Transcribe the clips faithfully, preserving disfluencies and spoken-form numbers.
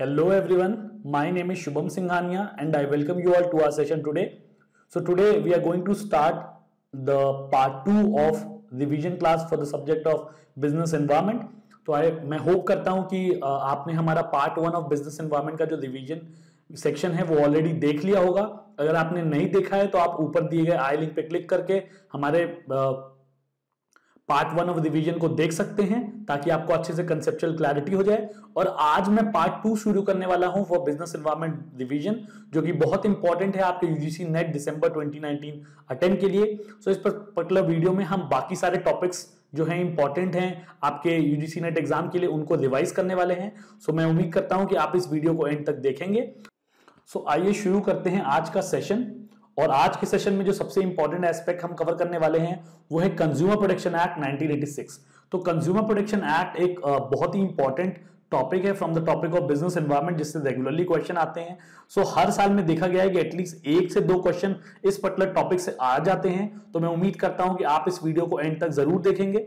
Hello everyone, my name is Shubham Singhania and I welcome you all to our session today. So today we are going to start the part two of revision class for the subject of business environment. तो आई मैं hope करता हूँ कि आपने हमारा part one of business environment का जो revision section है वो ऑलरेडी देख लिया होगा. अगर आपने नहीं देखा है तो आप ऊपर दिए गए आई लिंक पे क्लिक करके हमारे पार्ट वन ऑफ रिवीजन को देख सकते हैं ताकि आपको अच्छे से कंसेप्चुअल क्लैरिटी हो जाए. और आज मैं पार्ट टू शुरू करने वाला हूं फॉर बिजनेस एनवायरनमेंट रिवीजन, जो कि बहुत इंपॉर्टेंट है आपके UGC net December twenty nineteen attend के लिए. सो इस पर्टिकुलर वीडियो में हम बाकी सारे टॉपिक्स जो हैं इंपॉर्टेंट हैं आपके यूजीसी नेट एग्जाम के लिए उनको रिवाइज करने वाले हैं. सो मैं उम्मीद करता हूं कि आप इस वीडियो को एंड तक देखेंगे. सो आइए शुरू करते हैं आज का सेशन. और आज के सेशन में जो सबसे इंपॉर्टेंट एस्पेक्ट हम कवर करने वाले हैं वो है consumer protection act nineteen eighty six. तो कंज्यूमर प्रोटेक्शन एक्ट एक बहुत ही इंपॉर्टेंट टॉपिक है from the topic of business environment, जिससे रेगुलरली क्वेश्चन आते हैं. सो so, हर साल में देखा गया है कि एटलीस्ट एक से दो क्वेश्चन इस पर्टिकुलर टॉपिक से आ जाते हैं. तो मैं उम्मीद करता हूं कि आप इस वीडियो को एंड तक जरूर देखेंगे.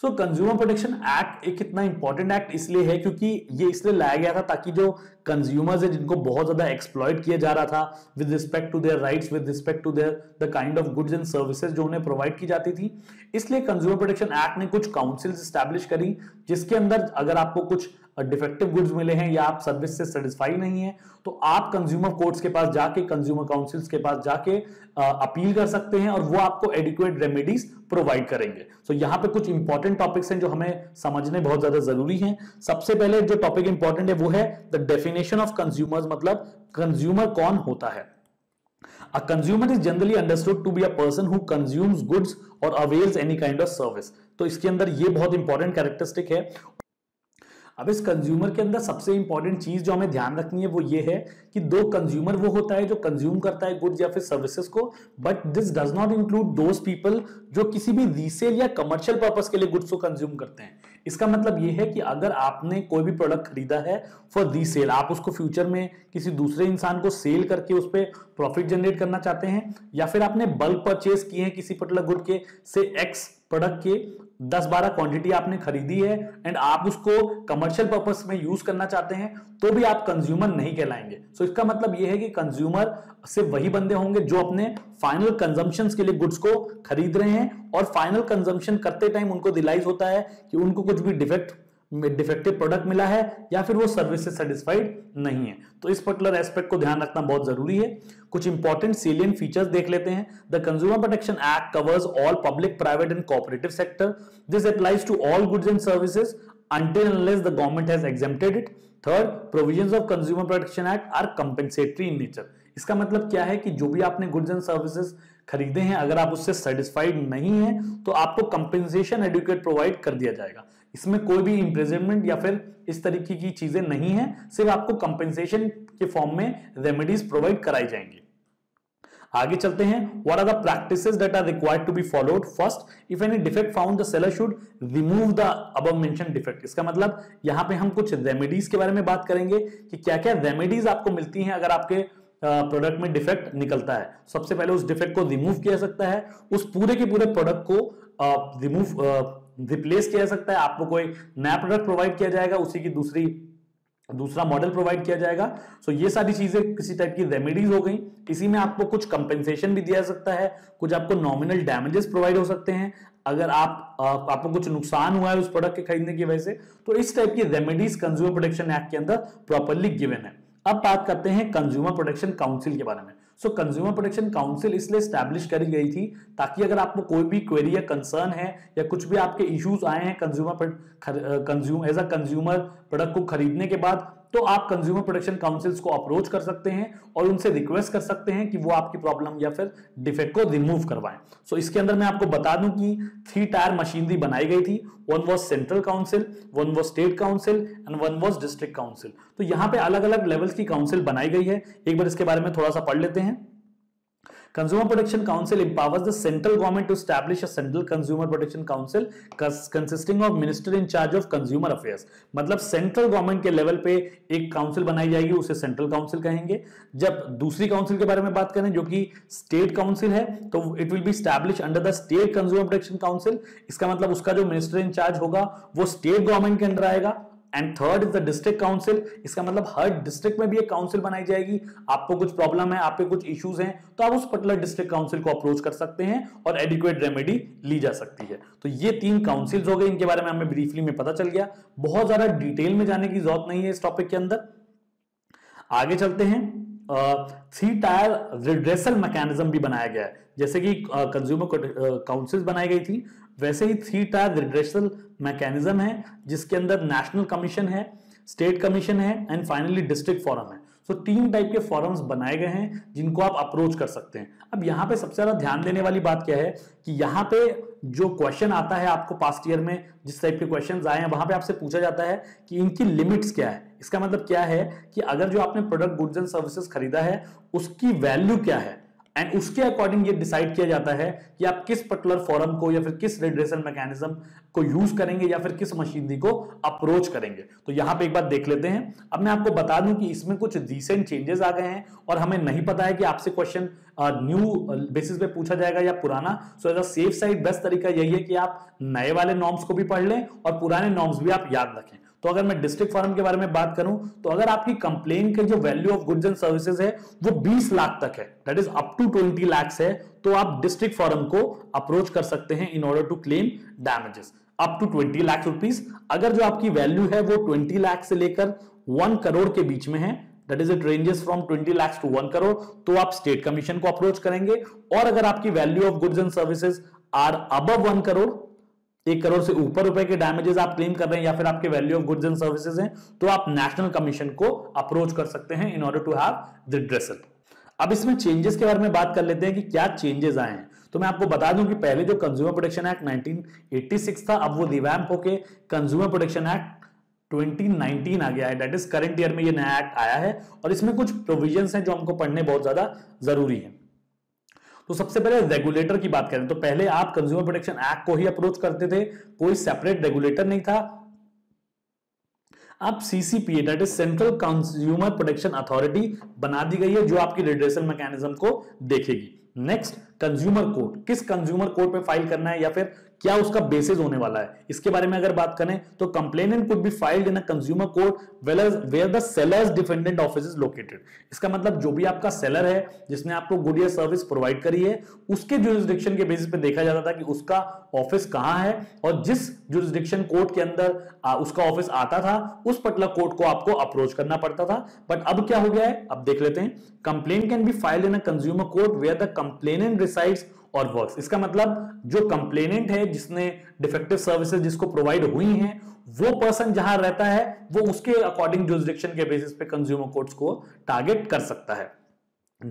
सो कंज्यूमर प्रोटेक्शन एक्ट एक इतना इंपॉर्टेंट एक्ट इसलिए है क्योंकि ये इसलिए लाया गया था ताकि जो कंज्यूमर्स है जिनको बहुत ज्यादा एक्सप्लॉइट किया जा रहा था with respect to their rights, with respect to their the kind of goods and services जो उन्हें प्रोवाइड की जाती थी, इसलिए कंज्यूमर प्रोटेक्शन एक्ट ने कुछ काउंसिल्स एस्टैब्लिश करी जिसके अंदर अगर आपको कुछ डिफेक्टिव गुड्स मिले हैं या आप सर्विस से सेटिस्फाई नहीं है तो आप कंज्यूमर कोर्ट्स के पास जाके, कंज्यूमर काउंसिल्स के पास जाके अपील कर सकते हैं और वो आपको एडिक्वेट रेमेडीज प्रोवाइड करेंगे. सो so, यहाँ पे कुछ इंपॉर्टेंट टॉपिक्स हैं जो हमें समझने बहुत ज्यादा जरूरी हैं. सबसे पहले जो टॉपिक इंपॉर्टेंट है वो है द डेफिनेशन ऑफ कंज्यूमर्स, मतलब कंज्यूमर कौन होता है. A consumer is generally understood to be a person who consumes goods or avails any kind of service. तो इसके अंदर ये बहुत इंपॉर्टेंट कैरेक्टरिस्टिक है. अब इस कंज्यूमर के अंदर सबसे इंपॉर्टेंट चीज जो हमें ध्यान रखनी है वो ये है कि दो कंज्यूमर वो होता है जो कंज्यूम करता है गुड्स या फिर सर्विसेज को, but this does not include those people जो किसी भी रीसेल या कमर्शियल पर्पस के लिए गुड्स को कंज्यूम करते हैं. इसका मतलब ये है कि अगर आपने कोई भी प्रोडक्ट खरीदा है फॉर रीसेल, आप उसको फ्यूचर में किसी दूसरे इंसान को सेल करके उस पर प्रॉफिट जनरेट करना चाहते हैं, या फिर आपने बल्क परचेज किए हैं किसी पर्टिकुलर गुड के से एक्स प्रोडक्ट के दस बारह क्वांटिटी आपने खरीदी है एंड आप उसको कमर्शियल पर्पस में यूज करना चाहते हैं तो भी आप कंज्यूमर नहीं कहलाएंगे. सो so, इसका मतलब यह है कि कंज्यूमर सिर्फ वही बंदे होंगे जो अपने फाइनल कंजम्पशन के लिए गुड्स को खरीद रहे हैं और फाइनल कंजम्पशन करते टाइम उनको रियलाइज होता है कि उनको कुछ भी डिफेक्ट डिफेक्टिव प्रोडक्ट मिला है या फिर वो सर्विस से सेटिस्फाइड नहीं है. तो इस पर्टिकुलर एस्पेक्ट को ध्यान रखना बहुत जरूरी है. कुछ इंपॉर्टेंट सेलिएंट फीचर्स देख लेते हैं. The consumer protection act covers all public, private and corporative sector. This applies to all goods and services until unless the government has exempted it. Third, provisions of Consumer Protection Act are compensatory in nature. इसका मतलब क्या है कि जो भी आपने goods and services खरीदे हैं अगर आप उससे सेटिस्फाइड नहीं हैं तो आपको कंपेंसेशन एडुकेट प्रोवाइड कर दिया जाएगा. इसमें कोई भी इम्प्रिजनमेंट या फिर इस तरीके की चीजें नहीं है, सिर्फ आपको कंपेंसेशन के फॉर्म में रेमेडीज प्रोवाइड कराई जाएंगी. आगे चलते हैं. What are the practices that are required to be followed? First, if any defect found, the seller should remove the above mentioned defect. इसका मतलब यहाँ पे हम कुछ रेमेडीज के बारे में बात करेंगे कि क्या क्या रेमेडीज आपको मिलती हैं अगर आपके प्रोडक्ट में डिफेक्ट निकलता है. सबसे पहले उस डिफेक्ट को रिमूव किया सकता है, उस पूरे के पूरे प्रोडक्ट को रिमूव रिप्लेस किया सकता है. आपको कोई नया प्रोडक्ट प्रोवाइड किया जाएगा, उसी की दूसरी दूसरा मॉडल प्रोवाइड किया जाएगा. सो so, ये सारी चीजें किसी टाइप की रेमेडीज हो गई. इसी में आपको कुछ कंपेंसेशन भी दिया जा सकता है, कुछ आपको नॉमिनल डैमेजेस प्रोवाइड हो सकते हैं अगर आप आ, आपको कुछ नुकसान हुआ है उस प्रोडक्ट के खरीदने की वजह से. तो इस टाइप की रेमेडीज कंज्यूमर प्रोटेक्शन एक्ट के अंदर प्रॉपरली गिवन है. अब बात करते हैं कंज्यूमर प्रोटेक्शन काउंसिल के बारे में. सो कंज्यूमर प्रोटेक्शन काउंसिल इसलिए स्टैब्लिश करी गई थी ताकि अगर आपको कोई भी क्वेरी या कंसर्न है या कुछ भी आपके इश्यूज आए हैं consumer consume as a consumer product को खरीदने के बाद, तो आप कंज्यूमर प्रोटेक्शन काउंसिल्स को अप्रोच कर सकते हैं और उनसे रिक्वेस्ट कर सकते हैं कि वो आपकी प्रॉब्लम या फिर डिफेक्ट को रिमूव करवाएं. सो इसके अंदर मैं आपको बता दूं कि थ्री टायर मशीनरी बनाई गई थी. One was central council, one was state council and one was district council. तो यहाँ पे अलग अलग लेवल्स की काउंसिल बनाई गई है. एक बार इसके बारे में थोड़ा सा पढ़ लेते हैं. Consumer Protection Council empowers the central government to establish a central Consumer Protection Council consisting of minister in charge of consumer affairs. मतलब सेंट्रल गवर्नमेंट के लेवल पे एक काउंसिल बनाई जाएगी, उसे सेंट्रल काउंसिल कहेंगे. जब दूसरी काउंसिल के बारे में बात करें जो कि स्टेट काउंसिल है, तो it will be establish under the state consumer protection council. इसका मतलब उसका जो मिनिस्टर इंचार्ज होगा वो स्टेट गवर्नमेंट के अंदर आएगा and third is the district council. इसका मतलब हर डिस्ट्रिक्ट में भी एक काउंसिल बनाई जाएगी। आपको कुछ प्रॉब्लम है, आपके कुछ इश्यूज हैं, तो आप उस पर्टिकुलर डिस्ट्रिक्ट काउंसिल को अप्रोच कर सकते हैं और एडिक्वेट रेमेडी ली जा सकती है। तो ये तीन काउंसिल्स हो गए, इनके बारे में हमें ब्रीफली में पता चल गया। बहुत ज्यादा डिटेल में जाने की जरूरत नहीं है इस टॉपिक के अंदर। आगे चलते हैं। थ्री टायर रिड्रेसल मैकेनिज्म भी बनाया गया है, जैसे कि कंज्यूमर काउंसिल्स बनाई गई थी, वैसे ही थ्री टायर रिड्रेसल मैकेनिज्म है, जिसके अंदर नेशनल कमीशन है, स्टेट कमीशन है एंड फाइनली डिस्ट्रिक्ट फोरम है। सो तीन टाइप के फोरम्स बनाए गए हैं जिनको आप अप्रोच कर सकते हैं। अब यहाँ पे सबसे ज्यादा ध्यान देने वाली बात क्या है कि यहाँ पे जो क्वेश्चन आता है आपको पास्ट ईयर में जिस टाइप के क्वेश्चन आए हैं, वहां पे आपसे पूछा जाता है कि इनकी लिमिट्स क्या है। इसका मतलब क्या है कि अगर जो आपने प्रोडक्ट गुड्स एंड सर्विसेज खरीदा है उसकी वैल्यू क्या है, एंड उसके अकॉर्डिंग ये डिसाइड किया जाता है कि आप किस पर्टिकुलर फोरम को या फिर किस रिड्रेसल मैकेनिज्म को यूज करेंगे या फिर किस मशीनरी को अप्रोच करेंगे। तो यहां पे एक बार देख लेते हैं। अब मैं आपको बता दूं कि इसमें कुछ रिसेंट चेंजेस आ गए हैं और हमें नहीं पता है कि आपसे क्वेश्चन न्यू बेसिस पे पूछा जाएगा या पुराना। So as a safe side best तरीका यही है कि आप नए वाले नॉर्म्स को भी पढ़ लें और पुराने नॉर्म्स भी आप याद रखें। तो अगर मैं डिस्ट्रिक्ट फोरम के बारे में बात करूं तो अगर आपकी कंप्लेन के जो value of goods and services है वो बीस लाख तक है, दैट इज अप टू बीस लाख है, तो आप डिस्ट्रिक्ट फोरम को अप्रोच कर सकते हैं in order to claim damages up to बीस लाख रुपीस। अगर जो आपकी वैल्यू है वो बीस लाख से लेकर एक करोड़ के बीच में है, that is it ranges from बीस लाख टू एक करोड़, तो आप स्टेट कमीशन को अप्रोच करेंगे। और अगर आपकी value of goods and services are above one crore, एक करोड़ से ऊपर रुपए के डैमेजेस आप क्लेम कर रहे हैं या फिर आपके value of goods and services हैं, तो आप नेशनल कमीशन को अप्रोच कर सकते हैं in order to have redressal. अब इसमें चेंजेस के बारे में बात कर लेते हैं कि क्या चेंजेस आए हैं। तो मैं आपको बता दूं कि पहले जो consumer protection act nineteen eighty six था, अब वो रिवैम्प होके consumer protection act twenty nineteen आ गया है, दैट इज करंट ईयर में ये नया एक्ट आया है और इसमें कुछ प्रोविजंस हैं जो हमको पढ़ने बहुत ज्यादा जरूरी है। तो सबसे पहले रेगुलेटर की बात करें तो पहले आप कंज्यूमर प्रोटेक्शन एक्ट को ही अप्रोच करते थे, कोई सेपरेट रेगुलेटर नहीं था। अब CCPA that is central consumer protection authority बना दी गई है जो आपकी रिड्रेसल मैकेनिज्म को देखेगी। नेक्स्ट, कंज्यूमर कोर्ट, किस कंज्यूमर कोर्ट में फाइल करना है या फिर क्या उसका बेसिस होने वाला है, इसके बारे में अगर बात करें तो complainant could be filed in a consumer court well as where the sellers defendant office is located. इसका मतलब जो भी आपका सेलर है जिसने आपको गुड या सर्विस प्रोवाइड करी है, उसके ज्यूरिसडिक्शन के बेसिस पे देखा जाता था कि उसका ऑफिस कहाँ है और जिस ज्यूरिसडिक्शन कोर्ट के अंदर आ, उसका ऑफिस आता था उस पर्टिकुलर कोर्ट को आपको अप्रोच करना पड़ता था। बट अब क्या हो गया है, अब देख लेते हैं। Complain can be filed in a consumer court where the complainant resides और वर्क्स। इसका मतलब जो कंप्लेनेंट है जिसने डिफेक्टिव सर्विसेज जिसको प्रोवाइड हुई हैं, वो पर्सन जहां रहता है वो उसके अकॉर्डिंग ज्यूरिसडिक्शन के बेसिस पे कंज्यूमर कोर्ट्स को टारगेट कर सकता है।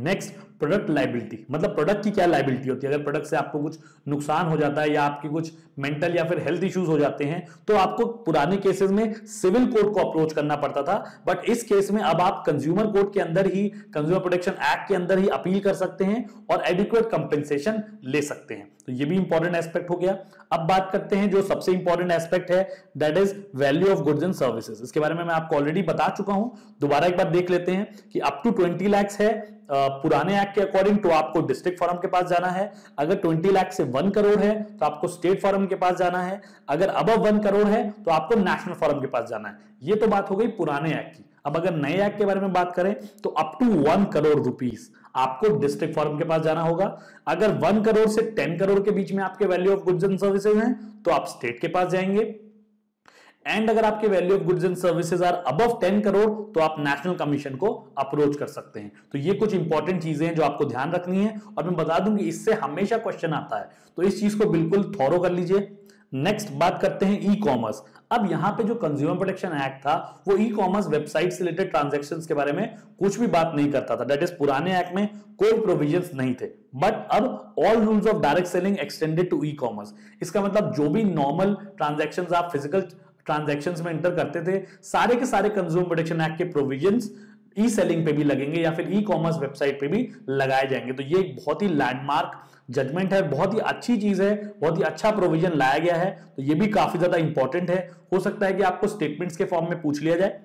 नेक्स्ट, प्रोडक्ट लाइबिलिटी, मतलब प्रोडक्ट की क्या लाइबिलिटी होती है। अगर प्रोडक्ट से आपको कुछ नुकसान हो जाता है या आपकी कुछ मेंटल या फिर हेल्थ इश्यूज हो जाते हैं तो आपको पुराने केसेस में सिविल कोर्ट को अप्रोच करना पड़ता था, बट इस केस में अब आप कंज्यूमर कोर्ट के अंदर ही कंज्यूमर प्रोटेक्शन एक्ट के अंदर ही अपील कर सकते हैं और एडिक्वेट कंपेंसेशन ले सकते हैं। तो ये भी इंपॉर्टेंट एस्पेक्ट हो गया। अब बात करते हैं जो सबसे इंपॉर्टेंट एस्पेक्ट है, that is value of goods and services. इसके बारे में मैं आपको ऑलरेडी बता चुका हूं, दोबारा एक बार देख लेते हैं कि अप टू ट्वेंटी लैक्स है पुराने एक्ट के अकॉर्डिंग तो आपको डिस्ट्रिक्ट फोरम के पास जाना है, अगर बीस लाख से एक करोड़ है तो आपको स्टेट फोरम के पास जाना है, अगर अबव एक करोड़ है तो आपको नेशनल फोरम के पास जाना है। ये तो बात हो गई पुराने एक्ट की। अब अगर नए एक्ट के बारे में बात करें तो अप टू एक करोड़ रुपीस आपको डिस्ट्रिक्ट फोरम के पास जाना होगा, अगर एक करोड़ से दस करोड़ के बीच में आपके value of goods and services हैं तो आप स्टेट के पास जाएंगे, एंड अगर आपके value of goods and services are above दस करोड़ तो आप नेशनल कमीशन को अप्रोच कर सकते हैं। तो ये कुछ इंपॉर्टेंट चीजें हैं जो आपको ध्यान रखनी है और मैं बता दूं कि इससे हमेशा क्वेश्चन आता है, तो इस चीज को बिल्कुल थॉरो कर लीजिए। नेक्स्ट, बात करते हैं ई कॉमर्स। अब यहाँ पे जो कंज्यूमर प्रोटेक्शन एक्ट था वो ई कॉमर्स वेबसाइट से रिलेटेड ट्रांजैक्शंस के बारे में कुछ भी बात नहीं करता था, दैट इज पुराने एक्ट में कोई प्रोविजंस नहीं थे, बट अब all rules of direct selling extended to e commerce. इसका मतलब जो भी नॉर्मल ट्रांजैक्शंस आप फिजिकल ट्रांजैक्शंस में एंटर करते थे, सारे के सारे कंज्यूमर प्रोटेक्शन एक्ट के प्रोविजंस ई सेलिंग पे भी लगेंगे या फिर ई कॉमर्स वेबसाइट पे भी लगाए जाएंगे। तो ये एक बहुत ही लैंडमार्क जजमेंट है, बहुत ही अच्छी चीज है, बहुत ही अच्छा प्रोविजन लाया गया है, तो ये भी काफी ज्यादा इंपॉर्टेंट है। हो सकता है कि आपको स्टेटमेंट्स के फॉर्म में पूछ लिया जाए।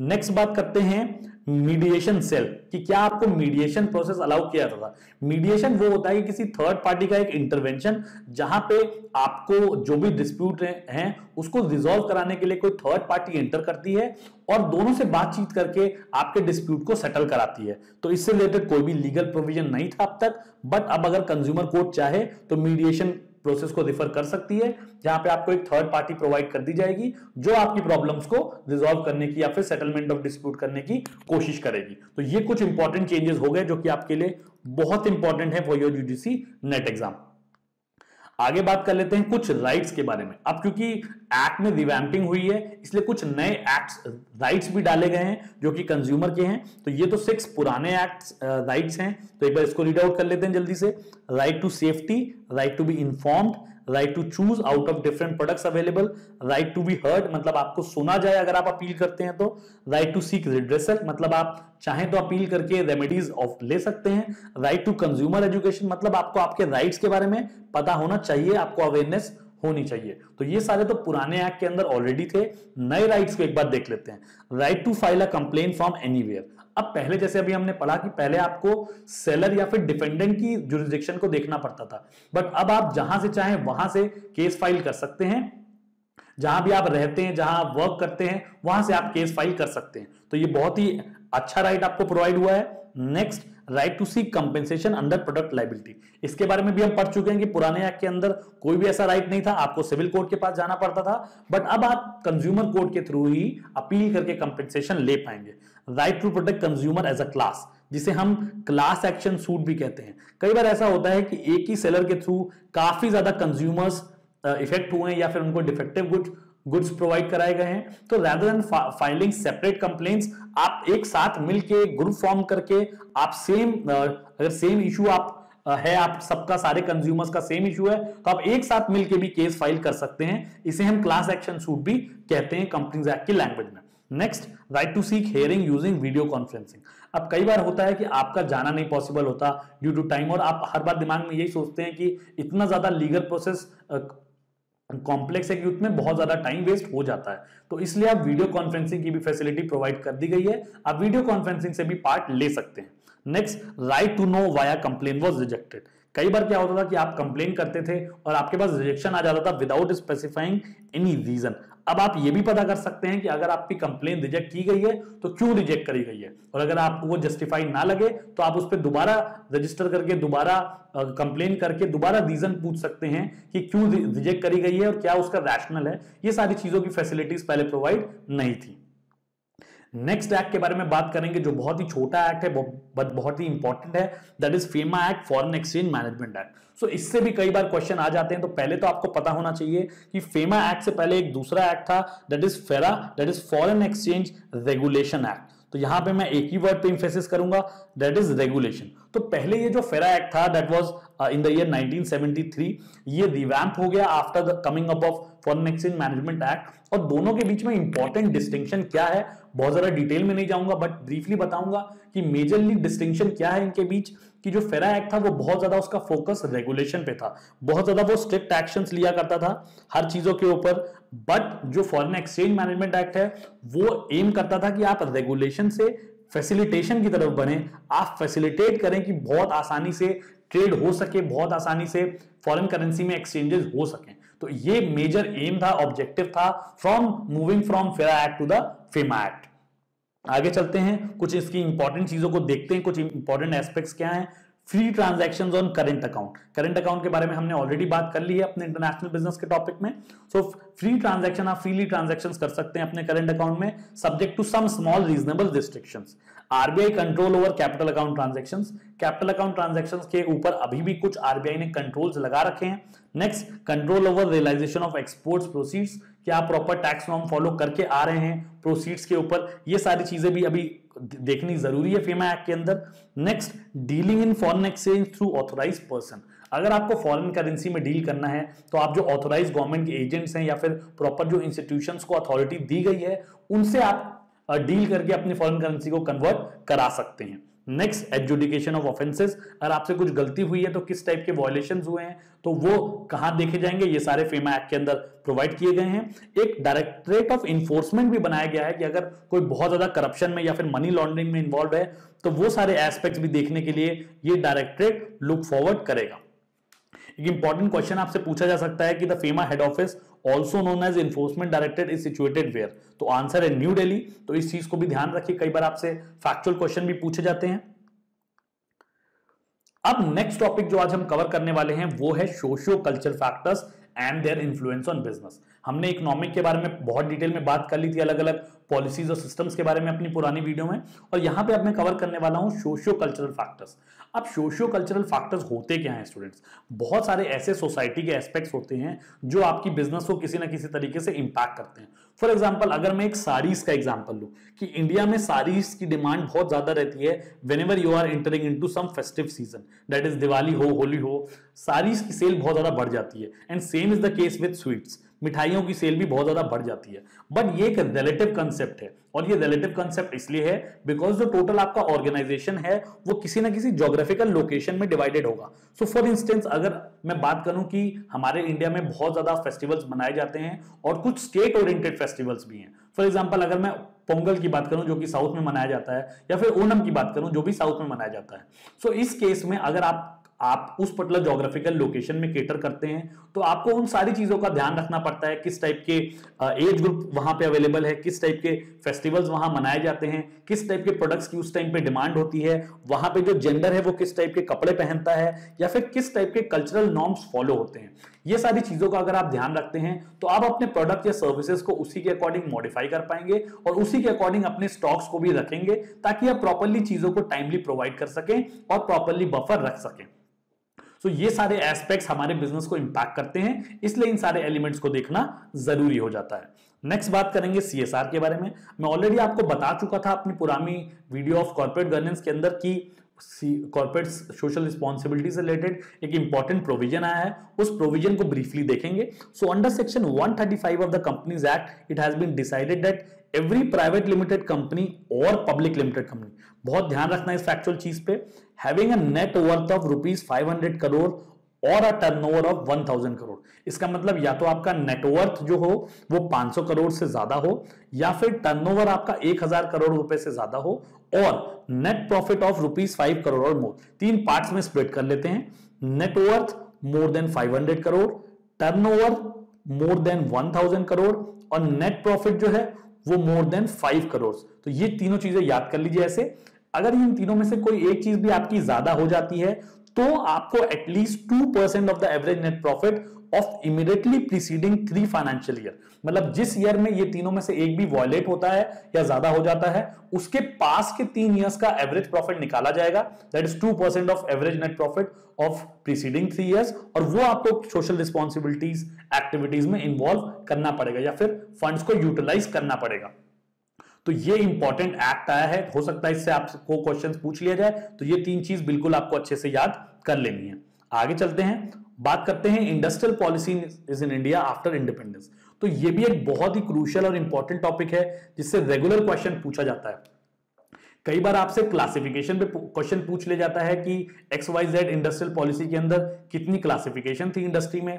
नेक्स्ट, बात करते हैं मीडिएशन सेल कि क्या आपको मीडिएशन प्रोसेस अलाउ किया जाता था। मीडिएशन वो होता है कि किसी थर्ड पार्टी का एक इंटरवेंशन, जहां पे आपको जो भी डिस्प्यूट हैं उसको रिजॉल्व कराने के लिए कोई थर्ड पार्टी एंटर करती है और दोनों से बातचीत करके आपके डिस्प्यूट को सेटल कराती है। तो इससे रिलेटेड कोई भी लीगल प्रोविजन नहीं था अब तक, बट अब अगर कंज्यूमर कोर्ट चाहे तो मीडिएशन प्रोसेस को रिफर कर सकती है, जहां पे आपको एक थर्ड पार्टी प्रोवाइड कर दी जाएगी जो आपकी प्रॉब्लम्स को रिजॉल्व करने की या फिर सेटलमेंट ऑफ डिस्प्यूट करने की कोशिश करेगी। तो ये कुछ इंपॉर्टेंट चेंजेस हो गए जो कि आपके लिए बहुत इंपॉर्टेंट है for your UGC net exam. आगे बात कर लेते हैं कुछ राइट्स के बारे में। अब क्योंकि एक्ट में रिवैम्पिंग हुई है इसलिए कुछ नए एक्ट्स राइट्स भी डाले गए हैं जो कि कंज्यूमर के हैं। तो ये तो सिक्स पुराने एक्ट्स राइट्स हैं, तो एक बार इसको रीड आउट कर लेते हैं जल्दी से। Right to safety, right to be informed, right to choose out of different products available, right to be heard मतलब आपको सुना जाए अगर आप अपील करते हैं तो, राइट टू सीक रिड्रेसल मतलब आप चाहें तो अपील करके रेमेडीज ऑफ ले सकते हैं, राइट टू कंज्यूमर एजुकेशन मतलब आपको आपके राइट्स के बारे में पता होना चाहिए, आपको अवेयरनेस होनी चाहिए। तो ये सारे तो पुराने एक्ट के अंदर ऑलरेडी थे। नए राइट्स को एक बार देख लेते हैं। Right to file a complain from anywhere. अब पहले जैसे अभी हमने पढ़ा कि पहले आपको सेलर या फिर डिफेंडेंट की जुरिस्डिक्शन को देखना पड़ता था, बट अब आप जहां से चाहें वहां से केस फाइल कर सकते हैं। जहां भी आप रहते हैं, जहां आप वर्क करते हैं, वहां से आप केस फाइल कर सकते हैं। तो ये बहुत ही अच्छा राइट आपको प्रोवाइड हुआ है। Next, right to seek compensation under product liability. इसके बारे में भी हम पढ़ चुके हैं कि पुराने एक्ट के अंदर कोई भी ऐसा राइट नहीं था, आपको सिविल कोर्ट के पास जाना पड़ता था, बट अब आप कंज्यूमर कोर्ट के थ्रू ही अपील करके कंपेंसेशन ले पाएंगे। Right to protect consumer as a class, जिसे हम क्लास एक्शन सूट भी कहते हैं। कई बार ऐसा होता है कि एक ही सेलर के थ्रू काफी ज्यादा कंज्यूमर्स इफेक्ट हुए हैं या फिर उनको डिफेक्टिव गुड्स गुड्स प्रोवाइड कराए गए हैं। तो rather than filing separate complaints, आप एक साथ मिलके ग्रुप फॉर्म करके आप सेम अगर सेम इशू आप है आप सबका सारे कंज्यूमर्स का सेम इशू है तो आप एक साथ मिलके भी केस फाइल कर सकते हैं। इसे हम क्लास एक्शन सूट भी कहते हैं कंपनीज एक्ट की लैंग्वेज में। Next, right to seek hearing using video conferencing. अब कई बार होता है कि आपका जाना नहीं पॉसिबल होता ड्यू टू टाइम, और आप हर बार दिमाग में यही सोचते हैं कि इतना ज्यादा लीगल प्रोसेस कॉम्प्लेक्स एक्ट में बहुत ज्यादा टाइम वेस्ट हो जाता है, तो इसलिए आप वीडियो कॉन्फ्रेंसिंग की भी फैसिलिटी प्रोवाइड कर दी गई है। आप वीडियो कॉन्फ्रेंसिंग से भी पार्ट ले सकते हैं। Next, right to know why a complain was rejected. कई बार क्या होता था कि आप कंप्लेन करते थे और आपके पास रिजेक्शन आ जाता था विदाउट स्पेसिफाइंग एनी रीजन। अब आप ये भी पता कर सकते हैं कि अगर आपकी कंप्लेन रिजेक्ट की गई है तो क्यों रिजेक्ट करी गई है, और अगर आपको वो जस्टिफाई ना लगे तो आप उस पर दोबारा रजिस्टर करके दोबारा कंप्लेन करके दोबारा रीजन पूछ सकते हैं कि क्यों रिजेक्ट करी गई है और क्या उसका रैशनल है। ये सारी चीजों की फैसिलिटीज पहले प्रोवाइड नहीं थी। नेक्स्ट एक्ट के बारे में बात करेंगे जो बहुत ही छोटा एक्ट है बट बहुत ही इंपॉर्टेंट है, that is FEMA act, foreign exchange management act. So इससे भी कई बार क्वेश्चन आ जाते हैं, तो पहले तो आपको पता होना चाहिए कि फेमा एक्ट से पहले एक दूसरा एक्ट था, that is FERA, that is foreign exchange regulation act. तो यहां पे मैं एक ही वर्ड पे इंफेसिस करूंगा, दैट इज रेगुलेशन। तो पहले ये जो फेरा एक्ट था that was in the year nineteen seventy three, ये रिवैम्प हो गया after the coming up of foreign exchange management act. और दोनों के बीच में इंपॉर्टेंट डिस्टिंक्शन क्या है, बहुत ज्यादा डिटेल में नहीं जाऊंगा बट ब्रीफली बताऊंगा कि मेजरली डिस्टिंक्शन क्या है इनके बीच। कि जो फेरा एक्ट था वो बहुत ज्यादा उसका फोकस रेगुलेशन पे था, बहुत ज्यादा वो स्ट्रिक्ट एक्शंस लिया करता था हर चीजों के ऊपर, बट जो फॉरेन एक्सचेंज मैनेजमेंट एक्ट है वो एम करता था कि आप रेगुलेशन से फैसिलिटेशन की तरफ बढ़ें, आप फैसिलिटेट करें कि बहुत आसानी से ट्रेड हो सके, बहुत आसानी से फॉरेन करेंसी में एक्सचेंजेस हो सकें। तो ये मेजर एम था, ऑब्जेक्टिव था from moving from FERA act to the FEMA act. आगे चलते हैं, कुछ इसकी इंपॉर्टेंट चीजों को देखते हैं, कुछ इंपॉर्टेंट एस्पेक्ट्स क्या हैं। Free transactions on current account, current account के बारे में हमने ऑलरेडी बात कर ली है अपने इंटरनेशनल बिजनेस के टॉपिक में। सो फ्री ट्रांजैक्शन, आप फ्रीली ट्रांजैक्शंस कर सकते हैं अपने करेंट अकाउंट में, subject to some small reasonable restrictions. RBI control over capital account transactions, capital account transactions के ऊपर अभी भी कुछ आरबीआई ने कंट्रोल्स लगा रखे हैं। Next, control over realisation of exports proceeds, क्या प्रॉपर टैक्स नॉर्म फॉलो करके आ रहे हैं प्रोसीड्स के ऊपर, ये सारी चीजें भी अभी देखनी जरूरी है फेमा एक्ट के अंदर। Next, dealing in foreign exchange through authorise person, अगर आपको फॉरेन करेंसी में डील करना है तो आप जो ऑथोराइज गवर्नमेंट के एजेंट्स हैं या फिर प्रॉपर जो इंस्टीट्यूशंस को अथॉरिटी दी गई है उनसे आप डील करके अपनी फॉरेन करेंसी को कन्वर्ट करा सकते हैं। नेक्स्ट एडजुडिकेशन ऑफ ऑफेंसेस, अगर आपसे कुछ गलती हुई है तो किस टाइप के वायलेशन हुए हैं तो वो कहां देखे जाएंगे, ये सारे फेमा एक्ट के अंदर प्रोवाइड किए गए हैं। एक डायरेक्टरेट ऑफ इन्फोर्समेंट भी बनाया गया है कि अगर कोई बहुत ज्यादा करप्शन में या फिर मनी लॉन्ड्रिंग में इन्वॉल्व है तो वो सारे एस्पेक्ट्स भी देखने के लिए ये डायरेक्टरेट लुक फॉरवर्ड करेगा। एक इंपॉर्टेंट क्वेश्चन आपसे पूछा जा सकता है कि the FEMA head office also known as enforcement directorate is situated where, तो आंसर है न्यू दिल्ली। तो इस चीज को भी ध्यान रखिए, कई बार आपसे फैक्चुअल क्वेश्चन भी पूछे जाते हैं। अब नेक्स्ट टॉपिक जो आज हम कवर करने वाले हैं वो है socio culture factors and their influence on business. हमने इकोनॉमिक के बारे में बहुत डिटेल में बात कर ली थी, अलग अलग पॉलिसीज और सिस्टम्स के बारे में अपनी पुरानी वीडियो में, और यहाँ पे अब मैं कवर करने वाला हूँ सोशियो कल्चरल फैक्टर्स। अब सोशियो कल्चरल फैक्टर्स होते क्या हैं स्टूडेंट्स? बहुत सारे ऐसे सोसाइटी के एस्पेक्ट्स होते हैं जो आपकी बिजनेस को किसी ना किसी तरीके से इम्पैक्ट करते हैं। फॉर एग्जाम्पल, अगर मैं एक साड़ीज का एग्जाम्पल लूँ कि इंडिया में साड़ीज की डिमांड बहुत ज़्यादा रहती है whenever you are entering into some festive season, that is Diwali हो, होली हो, साड़ीज की सेल बहुत ज़्यादा बढ़ जाती है। And same is the case with sweets, मिठाइयों की सेल भी बहुत ज्यादा बढ़ जाती है। बट ये एक रिलेटिव कंसेप्ट है, और ये रिलेटिव कंसेप्ट इसलिए है बिकॉज जो टोटल आपका ऑर्गेनाइजेशन है वो किसी ना किसी ज्योग्राफिकल लोकेशन में डिवाइडेड होगा। सो फॉर इंस्टेंस, अगर मैं बात करूं कि हमारे इंडिया में बहुत ज्यादा फेस्टिवल्स मनाए जाते हैं और कुछ स्टेट ओरिएंटेड फेस्टिवल्स भी हैं। फॉर एग्जाम्पल, अगर मैं पोंगल की बात करूं जो कि साउथ में मनाया जाता है, या फिर ओनम की बात करूं जो भी साउथ में मनाया जाता है, सो so, इस केस में अगर आप आप उस पर्टिकुलर ज्योग्राफिकल लोकेशन में केटर करते हैं तो आपको उन सारी चीज़ों का ध्यान रखना पड़ता है, किस टाइप के एज ग्रुप वहाँ पे अवेलेबल है, किस टाइप के फेस्टिवल्स वहाँ मनाए जाते हैं, किस टाइप के प्रोडक्ट्स की उस टाइम पे डिमांड होती है, वहाँ पे जो जेंडर है वो किस टाइप के कपड़े पहनता है, या फिर किस टाइप के कल्चरल नॉर्म्स फॉलो होते हैं। ये सारी चीज़ों का अगर आप ध्यान रखते हैं तो आप अपने प्रोडक्ट या सर्विसेज को उसी के अकॉर्डिंग मॉडिफाई कर पाएंगे और उसी के अकॉर्डिंग अपने स्टॉक्स को भी रखेंगे ताकि आप प्रॉपरली चीज़ों को टाइमली प्रोवाइड कर सकें और प्रॉपरली बफर रख सकें। तो so, ये सारे एस्पेक्ट्स हमारे बिजनेस को इंपैक्ट करते हैं, इसलिए इन सारे एलिमेंट्स को देखना जरूरी हो जाता है। नेक्स्ट बात करेंगे सीएसआर के बारे में। मैं ऑलरेडी आपको बता चुका था अपनी पुरानी वीडियो ऑफ कॉर्पोरेट गवर्नेंस के अंदर कि कॉर्पोरेट सोशल रिस्पॉन्सिबिलिटी से रिलेटेड एक इंपॉर्टेंट प्रोविजन आया है, उस प्रोविजन को ब्रीफली देखेंगे। So under section one thirty five of the companies act it has been decided that every private limited company और पब्लिक लिमिटेड कंपनी, बहुत ध्यान रखना इस फैक्चुअल चीज पे, having a net worth of rupees five hundred crore और a turnover of one thousand crore, इसका मतलब या तो आपका नेटवर्थ जो हो वो पाँच सौ करोड़ से ज्यादा हो, या फिर टर्नओवर आपका एक हज़ार करोड़ रुपए से ज्यादा हो, और net profit of rupees five crore और मोर। तीन पार्ट्स में स्प्लिट कर लेते हैं, net worth more than five hundred crore, turnover more than one thousand crore, और नेट प्रॉफिट जो है वो मोर देन फाइव करोड़। तो ये तीनों चीजें याद कर लीजिए। ऐसे अगर इन तीनों में से कोई एक चीज भी आपकी ज्यादा हो जाती है तो आपको at least two percent of the average net profit of immediately preceding three financial year, मतलब जिस ईयर में ये तीनों में से एक भी वॉयलेट होता है या ज्यादा हो जाता है उसके पास के तीन ईयर्स का एवरेज प्रॉफिट निकाला जाएगा, that is two percent of average net profit of preceding three years, और वो आपको सोशल रिस्पॉन्सिबिलिटीज एक्टिविटीज में इन्वॉल्व करना पड़ेगा या फिर फंड्स को यूटिलाइज करना पड़ेगा। तो ये इंपॉर्टेंट एक्ट आया है, हो सकता है इससे आपको क्वेश्चन पूछ लिया जाए, तो ये तीन चीज बिल्कुल आपको अच्छे से याद कर लेनी है। आगे चलते हैं, बात करते हैं industrial policy is in India after independence. तो ये भी एक बहुत ही क्रूशियल और इंपॉर्टेंट टॉपिक है जिससे रेगुलर क्वेश्चन पूछा जाता है। कई बार आपसे क्लासिफिकेशन पे क्वेश्चन पूछ लिया जाता है कि X Y Z industrial policy के अंदर कितनी क्लासिफिकेशन थी इंडस्ट्री में।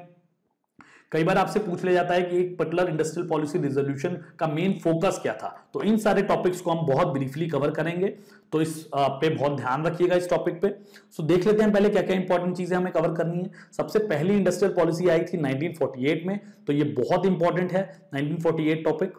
कई बार आपसे पूछ लिया जाता है कि एक पर्टिकुलर इंडस्ट्रियल पॉलिसी रिजोल्यूशन का मेन फोकस क्या था। तो इन सारे टॉपिक्स को हम बहुत ब्रीफली कवर करेंगे, तो इस पे बहुत ध्यान रखिएगा इस टॉपिक पे। सो देख लेते हैं पहले क्या क्या इंपॉर्टेंट चीजें हमें कवर करनी है। सबसे पहली इंडस्ट्रियल पॉलिसी आई थी नाइनटीन फोर्टी एट में, तो ये बहुत इंपॉर्टेंट है। Nineteen forty eight topic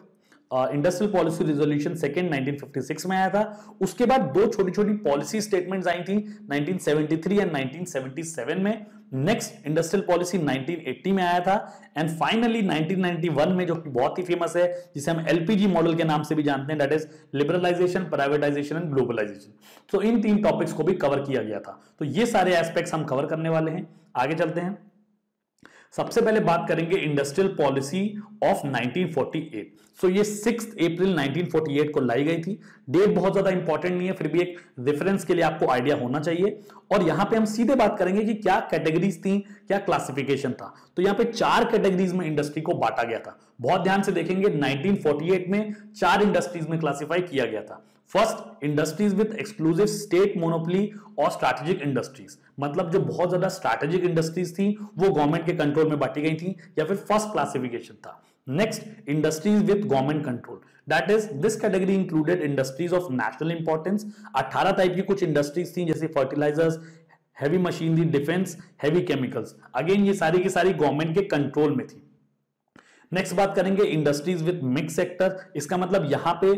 industrial policy resolution second nineteen fifty six में आया था। उसके बाद दो छोटी छोटी पॉलिसी स्टेटमेंट्स आई थी nineteen seventy three and nineteen seventy seven में। Next industrial policy nineteen eighty में आया था, and finally nineteen ninety one में जो कि बहुत ही फेमस है, जिसे हम एलपीजी मॉडल के नाम से भी जानते हैं, that is liberalisation, privatisation and globalisation. तो इन तीन टॉपिक्स को भी कवर किया गया था, तो ये सारे एस्पेक्ट्स हम कवर करने वाले हैं। आगे चलते हैं, सबसे पहले बात करेंगे industrial policy of nineteen forty eight. So ये sixth April nineteen forty eight को लाई गई थी। डेट बहुत ज्यादा इंपॉर्टेंट नहीं है, फिर भी एक रेफरेंस के लिए आपको आइडिया होना चाहिए। और यहां पे हम सीधे बात करेंगे कि क्या कैटेगरीज थी, क्या क्लासिफिकेशन था। तो यहां पे चार कैटेगरीज में इंडस्ट्री को बांटा गया था। बहुत ध्यान से देखेंगे, नाइनटीन फोर्टी एट में चार इंडस्ट्रीज में क्लासिफाई किया गया था। First, industries with exclusive state monopoly और स्ट्रैटेजिक इंडस्ट्रीज, मतलब जो बहुत ज्यादा स्ट्रैटेजिक इंडस्ट्रीज थी वो गवर्नमेंट के कंट्रोल में बांटी गई थी या फिर फर्स्ट क्लासिफिकेशन था। Next, industries with government control, that is this category included industries of national importance. अठारह टाइप की कुछ इंडस्ट्रीज थी जैसे fertilisers, heavy machinery, defence, heavy chemicals. Again ये सारी की सारी गवर्नमेंट के कंट्रोल में थी। नेक्स्ट बात करेंगे इंडस्ट्रीज विद मिक्स सेक्टर, इसका मतलब यहां पे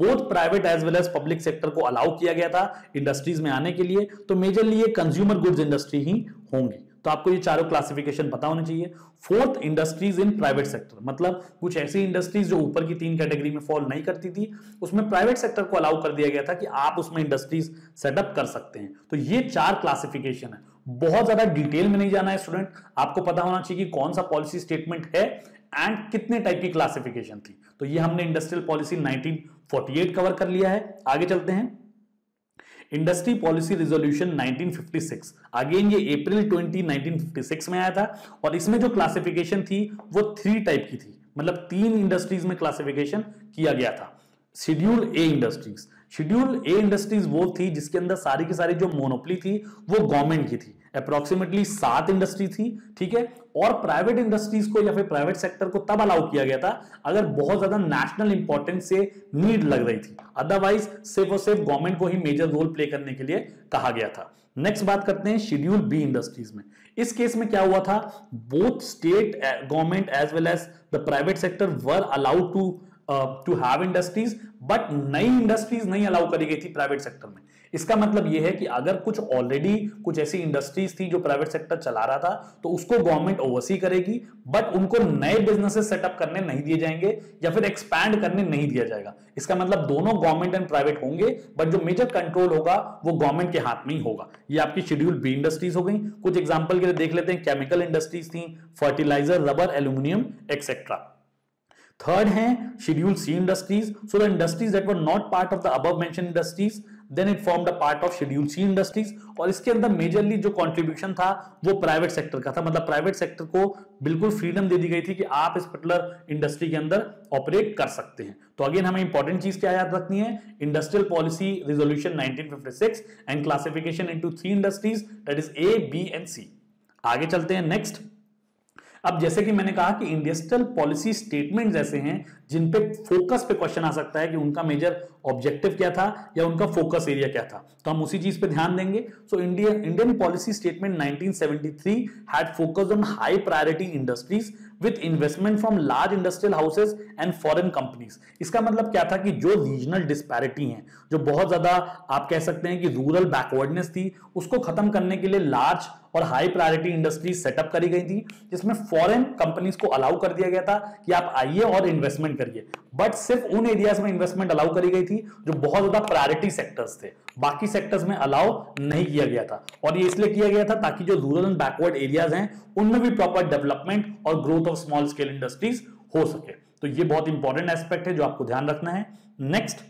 both private as well as public sector को अलाउ किया गया था इंडस्ट्रीज में आने के लिए। तो मेजरली ये कंज्यूमर गुड्स इंडस्ट्री ही होंगी, तो आपको ये चारों क्लासिफिकेशन पता होने चाहिए। Fourth, industries in private sector, मतलब कुछ ऐसी इंडस्ट्रीज जो ऊपर की तीन कैटेगरी में फॉल नहीं करती थी, उसमें प्राइवेट सेक्टर को अलाउ कर दिया गया था कि आप उसमें इंडस्ट्रीज सेटअप कर सकते हैं। तो ये चार क्लासिफिकेशन है। बहुत ज्यादा डिटेल में नहीं जाना है स्टूडेंट, आपको पता होना चाहिए कि कौन सा पॉलिसी स्टेटमेंट है एंड कितने टाइप की क्लासिफिकेशन थी। तो ये हमने industrial policy nineteen forty eight cover कर लिया है। आगे चलते हैं, industry policy resolution nineteen fifty six. Again ये April twenty nineteen fifty six में आया था और इसमें जो क्लासिफिकेशन थी वो थ्री टाइप की थी, मतलब तीन इंडस्ट्रीज में क्लासिफिकेशन किया गया था। Schedule A industries, schedule A industries वो थी जिसके अंदर सारी की सारी जो मोनोपोली थी वो गवर्नमेंट की थी। अप्रोक्सीमेटली सात इंडस्ट्री थी, ठीक है। और प्राइवेट इंडस्ट्रीज को या फिर प्राइवेट सेक्टर को तब अलाउ किया गया था अगर बहुत ज्यादा नेशनल इंपॉर्टेंस से नीड लग रही थी, अदरवाइज सिर्फ और सिर्फ गवर्नमेंट को ही मेजर रोल प्ले करने के लिए कहा गया था। नेक्स्ट बात करते हैं शेड्यूल बी इंडस्ट्रीज में। इस केस में क्या हुआ था, both state government as well as the private sector were allowed to to have industries, but नई इंडस्ट्रीज नहीं अलाउ करी गई थी प्राइवेट सेक्टर में। इसका मतलब यह है कि अगर कुछ ऑलरेडी कुछ ऐसी इंडस्ट्रीज थी जो प्राइवेट सेक्टर चला रहा था तो उसको गवर्नमेंट ओवरसी करेगी, बट उनको नए बिजनेसेस सेटअप करने नहीं दिए जाएंगे या फिर एक्सपैंड करने नहीं दिया जाएगा। इसका मतलब दोनों गवर्नमेंट एंड प्राइवेट होंगे, बट जो मेजर कंट्रोल होगा वो गवर्नमेंट के हाथ में ही होगा। ये आपकी शेड्यूल बी इंडस्ट्रीज हो गई। कुछ एग्जाम्पल के लिए देख लेते हैं, केमिकल इंडस्ट्रीज थी, fertiliser, rubber, aluminium etcetera. Third है schedule C industries, so the industries that were not part of the above mention industries then it form the part of schedule C industries. और इसके अंदर majorly जो contribution था वो private sector का था, मतलब प्राइवेट सेक्टर को बिल्कुल फ्रीडम दे दी गई थी कि आप इस पर्टिकुलर इंडस्ट्री के अंदर ऑपरेट कर सकते हैं। तो अगेन हमें इंपॉर्टेंट चीज क्या याद रखनी है, industrial policy resolution nineteen fifty six and classification into three industries, that is A, B and C. आगे चलते हैं। नेक्स्ट, अब जैसे कि मैंने कहा कि इंडस्ट्रियल पॉलिसी स्टेटमेंट ऐसे हैं जिन पे फोकस पे क्वेश्चन आ सकता है कि उनका मेजर ऑब्जेक्टिव क्या था या उनका फोकस एरिया क्या था, तो हम उसी चीज पे ध्यान देंगे। So India Indian policy statement nineteen seventy three had focused on high priority industries with investment from large industrial houses and foreign companies. इसका मतलब क्या था कि जो रीजनल डिस्पैरिटी हैं, जो बहुत ज्यादा आप कह सकते हैं कि रूरल बैकवर्डनेस थी, उसको खत्म करने के लिए लार्ज और हाई प्रायोरिटी इंडस्ट्रीज सेटअप करी गई थी, जिसमें फॉरेन कंपनीज को अलाउ कर दिया गया था कि आप आइए और इन्वेस्टमेंट करिए, बट सिर्फ उन एरियाज में इन्वेस्टमेंट अलाउ करी गई थी जो बहुत ज्यादा प्रायोरिटी सेक्टर्स थे, बाकी सेक्टर्स में अलाउ नहीं किया गया था। और ये इसलिए किया गया था ताकि जो रूरल एंड बैकवर्ड एरियाज हैं उनमें भी प्रॉपर डेवलपमेंट और growth of small scale industries हो सके। तो ये बहुत इंपॉर्टेंट एस्पेक्ट है जो आपको ध्यान रखना है। नेक्स्ट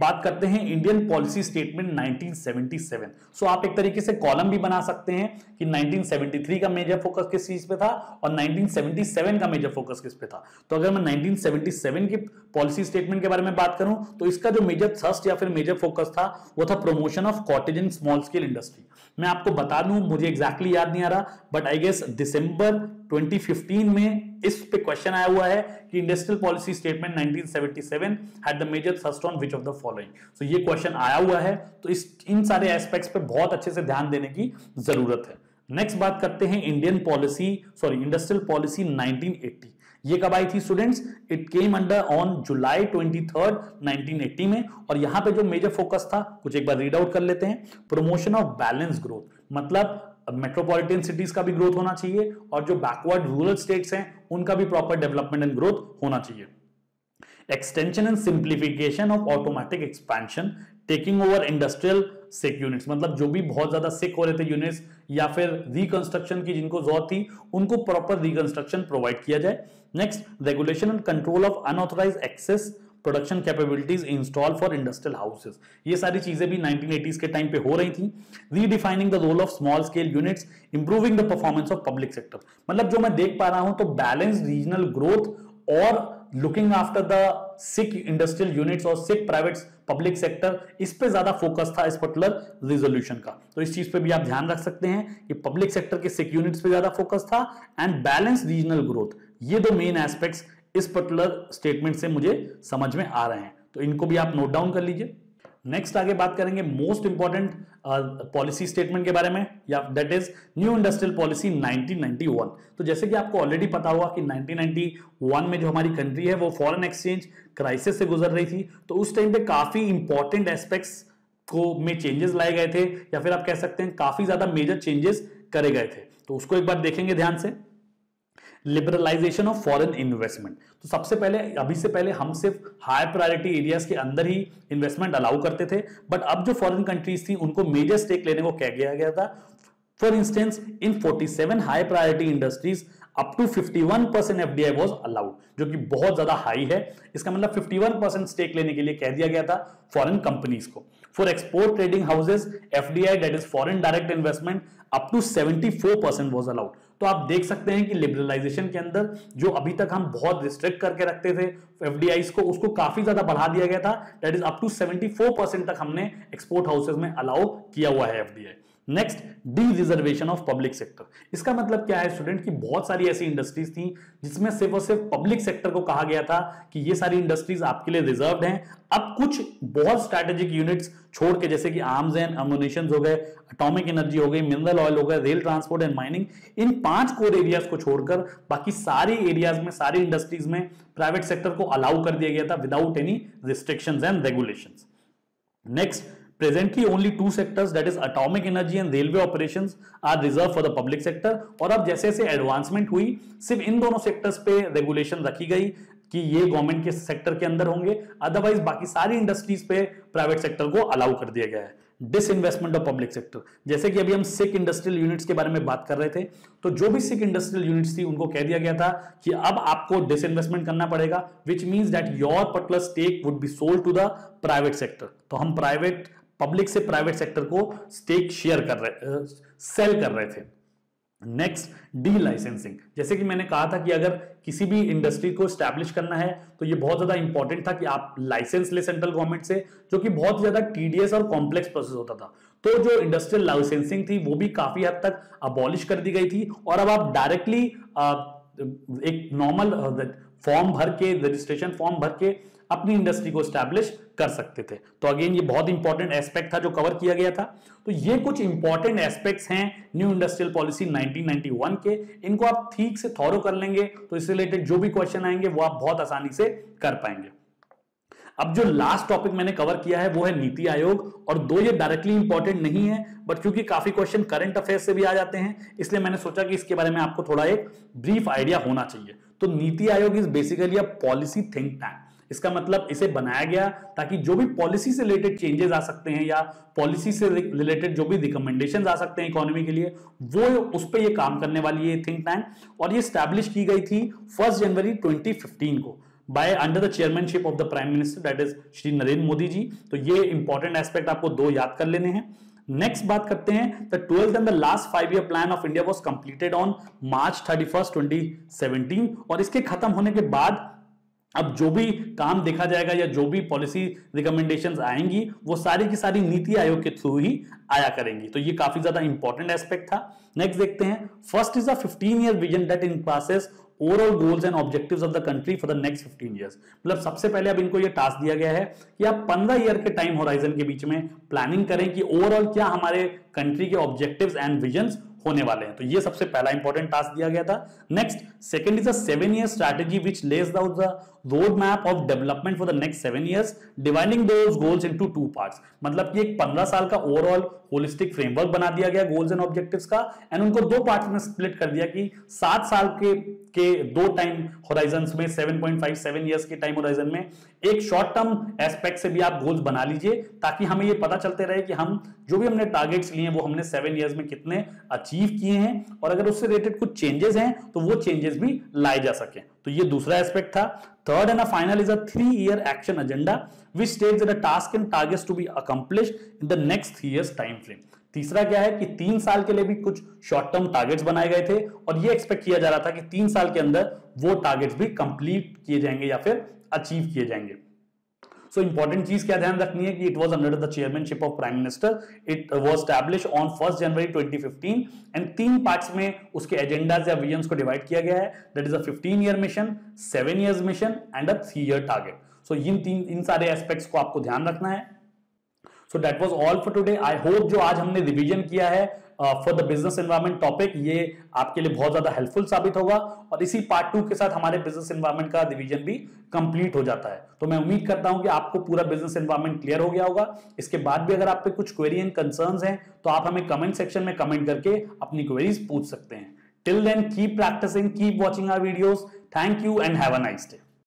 बात करते हैं Indian policy statement nineteen seventy seven. So आप एक तरीके से कॉलम भी बना सकते हैं कि नाइनटीन सेवेंटी थ्री का मेजर फोकस किस चीज पे था और नाइनटीन सेवेंटी सेवन का मेजर फोकस किस पे था। तो अगर मैं नाइनटीन सेवेंटी सेवन की पॉलिसी स्टेटमेंट के बारे में बात करूं तो इसका जो मेजर थ्रस्ट या फिर मेजर फोकस था वो था promotion of cottage and small scale industry. मैं आपको बता दूं, मुझे एक्जैक्टली याद नहीं आ रहा, but I guess December twenty fifteen में इस पे क्वेश्चन आया हुआ है कि industrial policy statement nineteen seventy seven had the major thrust on which of the following. So ये क्वेश्चन आया हुआ है, तो इस इन सारे एस्पेक्ट्स पे बहुत अच्छे से ध्यान देने की जरूरत है। नेक्स्ट बात करते हैं Indian policy sorry industrial policy nineteen eighty. ये कब आई थी students, it came under on July twenty third nineteen eighty में। और यहां पे जो मेजर फोकस था कुछ एक बार रीड आउट कर लेते हैं, प्रमोशन ऑफ बैलेंस ग्रोथ, मतलब मेट्रोपॉलिटन सिटीज का भी ग्रोथ होना चाहिए और जो बैकवर्ड रूरल स्टेट्स हैं उनका भी प्रॉपर डेवलपमेंट एंड ग्रोथ होना चाहिए। Extension and simplification of automatic expansion, taking over industrial sick units, मतलब जो भी बहुत ज्यादा सिक हो रहे थे यूनिट्स या फिर रिकंस्ट्रक्शन की जिनको जरूरत थी उनको प्रॉपर रिकंस्ट्रक्शन प्रोवाइड किया जाए। Next, regulation and control of unauthorise excess production capabilities install for industrial houses, ये सारी चीजें भी नाइनटीन एटीज़ के टाइम पे हो रही थी। Redefining the role of small scale units, improving the performance of public sector, मतलब जो मैं देख पा रहा हूं तो बैलेंस रीजनल ग्रोथ और looking after the sick industrial units और सिक प्राइवेट पब्लिक सेक्टर, इस पे ज्यादा फोकस था इस पर्टिकुलर रिजोल्यूशन का। तो इस चीज पे भी आप ध्यान रख सकते हैं कि पब्लिक सेक्टर के सिक यूनिट्स पे ज्यादा फोकस था एंड बैलेंस रीजनल ग्रोथ, ये दो मेन एस्पेक्ट्स इस पर्टिकुलर स्टेटमेंट से मुझे समझ में आ रहे हैं, तो इनको भी आप नोट डाउन कर लीजिए। नेक्स्ट आगे बात करेंगे मोस्ट इंपॉर्टेंट पॉलिसी स्टेटमेंट के बारे में, या that is new industrial policy nineteen ninety one. तो जैसे कि आपको ऑलरेडी पता हुआ कि नाइनटीन नाइंटी वन में जो हमारी कंट्री है वो फॉरेन एक्सचेंज क्राइसिस से गुजर रही थी, तो उस टाइम पे काफी इंपॉर्टेंट एस्पेक्ट्स को में चेंजेस लाए गए थे, या फिर आप कह सकते हैं काफी ज्यादा मेजर चेंजेस करे गए थे। तो उसको एक बार देखेंगे ध्यान से। लिबरलाइजेशन ऑफ फॉरेन इन्वेस्टमेंट, तो सबसे पहले अभी से पहले हम सिर्फ हाई प्रायोरिटी एरियाज के अंदर ही इन्वेस्टमेंट अलाउ करते थे, बट अब जो फॉरेन कंट्रीज थी उनको मेजर स्टेक लेने को कह दिया गया था। For instance in forty seven high priority industries up to fifty one percent FDI was allowed, जो कि बहुत ज्यादा हाई है। इसका मतलब फिफ्टी वन परसेंट स्टेक लेने के लिए कह दिया गया था फॉरेन कंपनीज को। For export trading houses FDI that is foreign direct investment up to seventy four percent was allowed. तो आप देख सकते हैं कि लिबरलाइजेशन के अंदर जो अभी तक हम बहुत रिस्ट्रिक्ट करके रखते थे एफडीआईस को, उसको काफी ज्यादा बढ़ा दिया गया था, that is up to seventy four percent तक हमने एक्सपोर्ट हाउसेस में अलाउ किया हुआ है FDI. Next, dereservation of public sector, इसका मतलब क्या है स्टूडेंट कि बहुत सारी ऐसी इंडस्ट्रीज थी जिसमें सिर्फ और सिर्फ पब्लिक सेक्टर को कहा गया था कि ये सारी इंडस्ट्रीज आपके लिए रिजर्व्ड हैं। अब कुछ बहुत स्ट्रैटेजिक यूनिट्स छोड़ के, जैसे कि आर्म्स एंड अम्युनिशंस हो गए, एटॉमिक एनर्जी हो गई, मिनरल ऑयल हो गए, रेल ट्रांसपोर्ट एंड माइनिंग, इन पांच कोर एरियाज को छोड़कर बाकी सारे एरियाज में, सारी इंडस्ट्रीज में प्राइवेट सेक्टर को अलाउ कर दिया गया था without any restrictions and regulations. Next, Presently only two sectors, that is atomic energy and railway operations, are reserved for the public sector। और अब जैसे जैसे एडवांसमेंट हुई सिर्फ इन दोनों सेक्टर्स पे रेगुलेशन रखी गई कि ये गवर्नमेंट के सेक्टर के अंदर होंगे, अदरवाइज बाकी सारी इंडस्ट्रीज पे प्राइवेट सेक्टर को अलाउ कर दिया गया है। डिसइन्वेस्टमेंट ऑफ पब्लिक सेक्टर, जैसे कि अभी हम सिक इंडस्ट्रियल यूनिट्स के बारे में बात कर रहे थे, तो जो भी सिक इंडस्ट्रियल यूनिट्स थी उनको कह दिया गया था कि अब आपको डिसइन्वेस्टमेंट करना पड़ेगा, which means that your particular stake would be sold to the private sector. तो हम प्राइवेट पब्लिक से प्राइवेट सेक्टर को स्टेक शेयर कर रहे सेल कर रहे थे। नेक्स्ट, डी लाइसेंसिंग, जैसे कि मैंने कहा था कि अगर किसी भी इंडस्ट्री को स्टैब्लिश करना है तो ये बहुत ज्यादा इंपॉर्टेंट था कि आप लाइसेंस ले सेंट्रल गवर्नमेंट से, जो कि बहुत ज्यादा टीडीएस और कॉम्प्लेक्स प्रोसेस होता था। तो जो इंडस्ट्रियल लाइसेंसिंग थी वो भी काफी हद तक अबॉलिश कर दी गई थी, और अब आप डायरेक्टली एक नॉर्मल फॉर्म भर के, रजिस्ट्रेशन फॉर्म भर के अपनी इंडस्ट्री को स्टैब्लिश कर सकते थे। तो अगेन ये बहुत इंपॉर्टेंट एस्पेक्ट था जो कवर किया गया था। तो ये कुछ इंपॉर्टेंट एस्पेक्ट्स हैं new industrial policy nineteen ninety one के, इनको आप ठीक से थॉरो कर लेंगे तो इससे रिलेटेड जो भी क्वेश्चन आएंगे वो आप बहुत आसानी से कर पाएंगे। अब जो लास्ट टॉपिक मैंने कवर किया है वो है नीति आयोग, और दो ये डायरेक्टली इंपॉर्टेंट नहीं है, बट क्योंकि काफी क्वेश्चन करंट अफेयर्स से भी आ जाते हैं, इसलिए मैंने सोचा कि इसके बारे में आपको थोड़ा एक ब्रीफ आइडिया होना चाहिए। तो NITI Aayog is basically a policy think tank, इसका मतलब इसे बनाया गया ताकि जो भी पॉलिसी से रिलेटेड चेंजेस आ सकते हैं या पॉलिसी से रिलेटेड जो भी रिकमेंडेशंस आ सकते हैं इकोनॉमी के लिए, वो उस पे ये काम करने वाली है थिंक टैंक। और ये स्टैब्लिश की गई थी फर्स्ट जनवरी ट्वेंटी फिफ्टीन को by under the chairmanship of the prime minister, that is Shri Narendra Modi ji. तो ये इंपॉर्टेंट एस्पेक्ट आपको दो याद कर लेने हैं। नेक्स्ट बात करते हैं, the twelfth and the last five year plan of India was completed on March thirty first twenty seventeen, और इसके खत्म होने के बाद अब जो भी काम देखा जाएगा या जो भी पॉलिसी रिकमेंडेशंस आएंगी वो सारी की सारी नीति आयोग के थ्रू ही आया करेंगी। तो ये काफी ज्यादा इंपॉर्टेंट एस्पेक्ट था। नेक्स्ट देखते हैं, first is a fifteen year vision that emplaces overall goals and objectives of the country for the next fifteen years. मतलब सबसे पहले अब इनको ये टास्क दिया गया है कि आप पंद्रह ईयर के टाइम होराइजन के बीच में प्लानिंग करें कि ओवरऑल क्या हमारे कंट्री के ऑब्जेक्टिव्स एंड विजन्स होने वाले हैं। तो ये सबसे पहला इंपॉर्टेंट टास्क दिया गया था। Next, second is a seven year strategy which lays out the roadmap of development for the next seven years, dividing those goals into two parts. मतलब कि एक पंद्रह साल का overall holistic framework बना दिया गया goals and objectives का, and उनको दो parts में split कर दिया कि सात साल के के दो time horizons में seven point five seven years के time horizon में एक short term aspect से भी आप goals बना लीजिए, ताकि हमें ये पता चलते रहे कि हम जो भी हमने targets लिए हैं वो हमने सेवन years में कितने achieve किए हैं, और अगर उससे related कुछ changes हैं तो वो changes भी लाए जा सके. तो ये दूसरा एस्पेक्ट था. Third and final is a three year action agenda which states that task and targets to be accomplished in the next three years time frame. तीसरा क्या है कि तीन साल के लिए भी कुछ शॉर्ट टर्म टारगेट्स बनाए गए थे और ये एक्सपेक्ट किया जा रहा था कि तीन साल के अंदर वो टारगेट्स भी कंप्लीट किए जाएंगे या फिर अचीव किए जाएंगे. सो इंपॉर्टेंट चीज क्या ध्यान रखनी है कि it was under the chairmanship of prime minister. It was establish on first January twenty fifteen and तीन पार्ट्स में उसके एजेंडाज या विजन्स को डिवाइड किया गया है. That is a fifteen year mission, seven year mission and a three year target. So इन तीन इन सारे एस्पेक्ट्स को आपको ध्यान रखना है. So that was all for today. I hope जो आज हमने रिवीजन किया है for the business environment topic ये आपके लिए बहुत ज्यादा हेल्पफुल साबित होगा, और इसी पार्ट टू के साथ हमारे बिजनेस एनवायरमेंट का रिवीजन भी कंप्लीट हो जाता है. तो मैं उम्मीद करता हूं कि आपको पूरा बिजनेस एनवायरमेंट क्लियर हो गया होगा. इसके बाद भी अगर आप पे कुछ क्वेरी एंड कंसर्न्स हैं तो आप हमें कमेंट सेक्शन में कमेंट करके अपनी क्वेरीज पूछ सकते हैं. Till then keep practising, keep watching our videos. Thank you and have a nice day.